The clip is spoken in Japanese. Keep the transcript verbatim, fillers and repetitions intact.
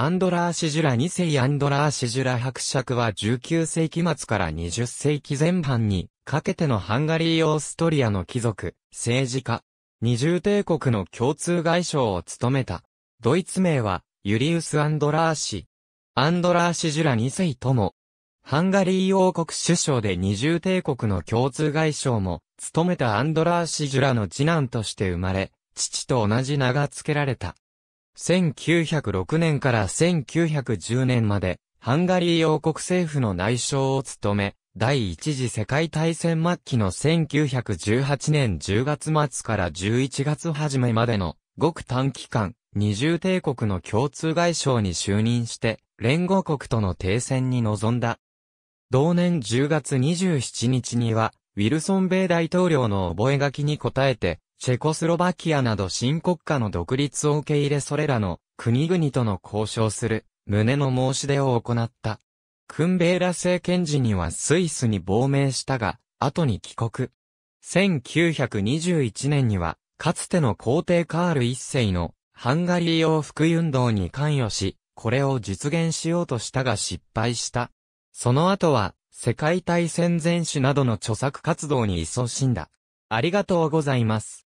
アンドラーシ・ジュラに世アンドラーシ・ジュラ伯爵はじゅうきゅう世紀末からにじゅう世紀前半にかけてのハンガリー・オーストリアの貴族、政治家、二重帝国の共通外相を務めた。ドイツ名はユリウス・アンドラーシ。アンドラーシ・ジュラに世とも、ハンガリー王国首相で二重帝国の共通外相も務めたアンドラーシ・ジュラの次男として生まれ、父と同じ名が付けられた。せんきゅうひゃくろくねんからせんきゅうひゃくじゅうねんまで、ハンガリー王国政府の内相を務め、第一次世界大戦末期のせんきゅうひゃくじゅうはちねんじゅうがつ末からじゅういちがつ初めまでの、ごく短期間、二重帝国の共通外相に就任して、連合国との停戦に臨んだ。同年じゅうがつにじゅうしちにちには、ウィルソン米大統領の覚書に応えて、チェコスロバキアなど新国家の独立を受け入れそれらの国々との交渉する旨の申し出を行った。クンベーラ政権時にはスイスに亡命したが、後に帰国。せんきゅうひゃくにじゅういちねんには、かつての皇帝カール一世のハンガリー王復位運動に関与し、これを実現しようとしたが失敗した。その後は、世界大戦前史などの著作活動に勤しんだ。ありがとうございます。